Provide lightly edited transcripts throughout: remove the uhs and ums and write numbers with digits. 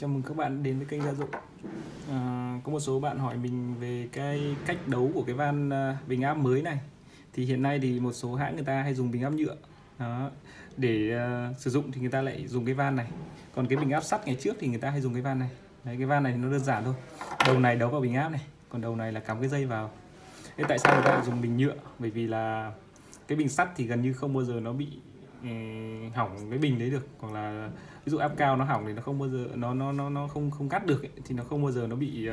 Chào mừng các bạn đến với kênh Gia Dụng. Có một số bạn hỏi mình về cái cách đấu của cái van bình áp mới này. Thì hiện nay thì một số hãng người ta hay dùng bình áp nhựa. Đó. Để sử dụng thì người ta lại dùng cái van này. Còn cái bình áp sắt ngày trước thì người ta hay dùng cái van này. Đấy, cái van này nó đơn giản thôi. Đầu này đấu vào bình áp này, còn đầu này là cắm cái dây vào. Thế tại sao người ta lại dùng bình nhựa? Bởi vì là cái bình sắt thì gần như không bao giờ nó bị hỏng cái bình đấy được, hoặc là ví dụ áp cao nó hỏng thì nó không bao giờ nó không cắt được ấy, thì nó không bao giờ nó bị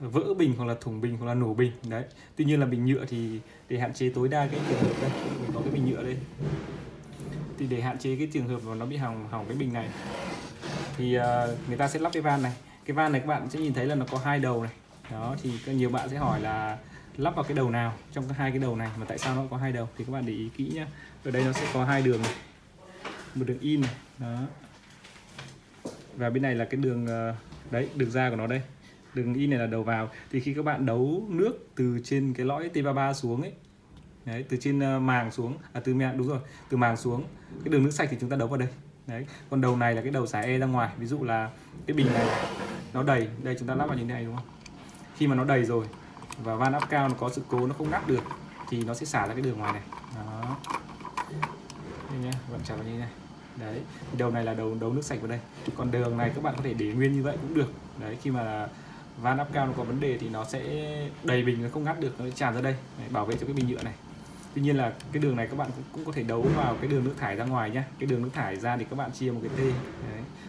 vỡ bình hoặc là thủng bình hoặc là nổ bình đấy. Tuy nhiên là bình nhựa thì để hạn chế tối đa cái trường hợp đây, mình có cái bình nhựa đây, thì để hạn chế cái trường hợp mà nó bị hỏng cái bình này thì người ta sẽ lắp cái van này. Cái van này các bạn sẽ nhìn thấy là nó có hai đầu này. Đó, thì nhiều bạn sẽ hỏi là lắp vào cái đầu nào trong hai cái đầu này mà tại sao nó có hai đầu, thì các bạn để ý kỹ nhá. Ở đây nó sẽ có hai đường này, một đường in này, đó, và bên này là cái đường đấy, đường ra của nó đây. Đường in này là đầu vào. Thì khi các bạn đấu nước từ trên cái lõi T33 xuống ấy, đấy, từ trên màng xuống, từ màng xuống, cái đường nước sạch thì chúng ta đấu vào đây. Đấy, còn đầu này là cái đầu xả E ra ngoài. Ví dụ là cái bình này nó đầy, đây chúng ta lắp vào như thế này đúng không? Khi mà nó đầy rồi và van áp cao nó có sự cố nó không nắp được thì nó sẽ xả ra cái đường ngoài này. Đó. Đây nhá, bạn chạm vào như thế này. Đấy, thì đầu này là đầu đấu nước sạch vào đây. Còn đường này các bạn có thể để nguyên như vậy cũng được. Đấy, khi mà van áp cao nó có vấn đề thì nó sẽ đầy bình nó không ngắt được, nó sẽ tràn ra đây. Đấy, bảo vệ cho cái bình nhựa này. Tuy nhiên là cái đường này các bạn cũng có thể đấu vào cái đường nước thải ra ngoài nhá. Cái đường nước thải ra thì các bạn chia một cái T đấy,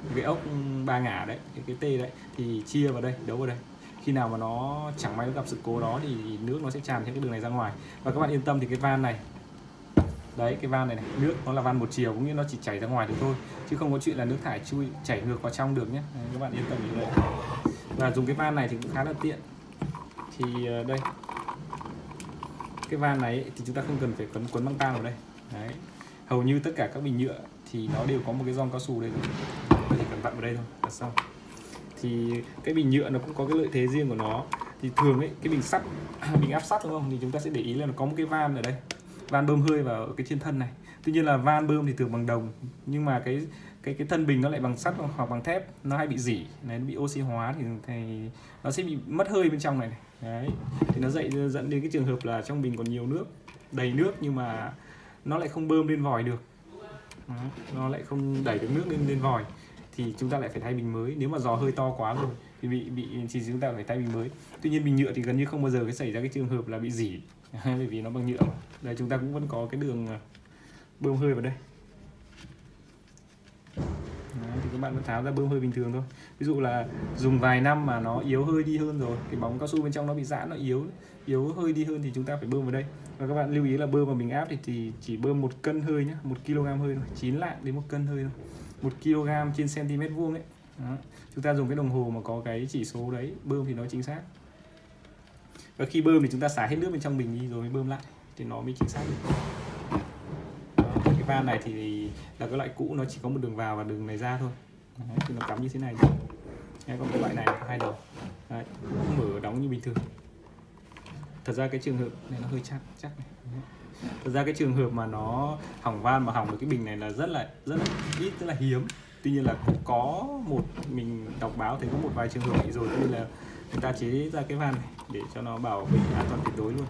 một cái ốc ba ngả đấy, cái T đấy thì chia vào đây, đấu vào đây. Khi nào mà nó chẳng may nó gặp sự cố đó thì nước nó sẽ tràn theo cái đường này ra ngoài. Và các bạn yên tâm, thì cái van này đấy, cái van này, này, nước nó là van một chiều, cũng như nó chỉ chảy ra ngoài được thôi, chứ không có chuyện là nước thải chui chảy ngược vào trong được nhé. Đấy, các bạn yên tâm như vậy. Và dùng cái van này thì cũng khá là tiện. Thì đây, cái van này ấy, thì chúng ta không cần phải quấn băng tang vào đây. Đấy, hầu như tất cả các bình nhựa thì nó đều có một cái gioăng cao su đây rồi, mình chỉ cần vặn vào đây thôi là xong. Thì cái bình nhựa nó cũng có cái lợi thế riêng của nó. Thì thường ấy, cái bình sắt, bình áp sắt đúng không, thì chúng ta sẽ để ý là nó có một cái van ở đây, van bơm hơi vào ở cái trên thân này. Tuy nhiên là van bơm thì thường bằng đồng, nhưng mà cái thân bình nó lại bằng sắt hoặc bằng thép, nó hay bị rỉ, nó bị oxy hóa thì nó sẽ bị mất hơi bên trong này, này. Đấy, thì nó dẫn đến cái trường hợp là trong bình còn nhiều nước, đầy nước nhưng mà nó lại không bơm lên vòi được. Đó, nó lại không đẩy được nước lên vòi, thì chúng ta lại phải thay bình mới. Nếu mà giò hơi to quá rồi thì thì chúng ta phải thay bình mới. Tuy nhiên bình nhựa thì gần như không bao giờ xảy ra cái trường hợp là bị rỉ, bởi vì nó bằng nhựa mà. Đây, chúng ta cũng vẫn có cái đường bơm hơi vào đây. Đó, thì các bạn vẫn tháo ra bơm hơi bình thường thôi. Ví dụ là dùng vài năm mà nó yếu hơi đi hơn rồi, cái bóng cao su bên trong nó bị giãn, nó yếu hơi đi hơn thì chúng ta phải bơm vào đây. Và các bạn lưu ý là bơm vào bình áp thì chỉ bơm 1 cân hơi nhá, 1 kg hơi thôi, 9 lạng đến 1 cân hơi thôi, 1 kg trên cm vuông ấy. Đó. Chúng ta dùng cái đồng hồ mà có cái chỉ số đấy, bơm thì nó chính xác. Và khi bơm thì chúng ta xả hết nước bên trong bình đi rồi mới bơm lại thì nó mới chính xác được. Đó. Cái van này thì là cái loại cũ, nó chỉ có một đường vào và đường này ra thôi. Đấy, thì nó cắm như thế này. Đấy, còn cái loại này có 2 đầu. Đấy, mở đóng như bình thường. Thật ra cái trường hợp này nó hơi chắc này. Đấy. Thật ra cái trường hợp mà nó hỏng van mà hỏng được cái bình này là rất là ít, rất là hiếm. Tuy nhiên là cũng có một, mình đọc báo thấy có một vài trường hợp bị rồi, nên là người ta chế ra cái van này để cho nó bảo vệ an toàn tuyệt đối luôn.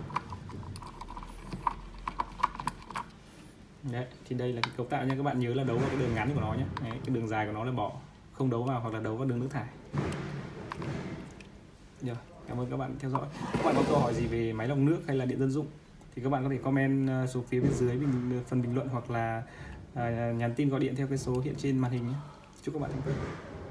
Đấy, thì đây là cái cấu tạo nha, các bạn nhớ là đấu vào cái đường ngắn của nó nhé. Đấy, cái đường dài của nó là bỏ, không đấu vào, hoặc là đấu vào đường nước thải. Rồi, cảm ơn các bạn theo dõi. Các bạn có câu hỏi gì về máy lọc nước hay là điện dân dụng thì các bạn có thể comment xuống phía bên dưới phần bình luận, hoặc là nhắn tin gọi điện theo cái số hiện trên màn hình nhé. Chúc các bạn thành công.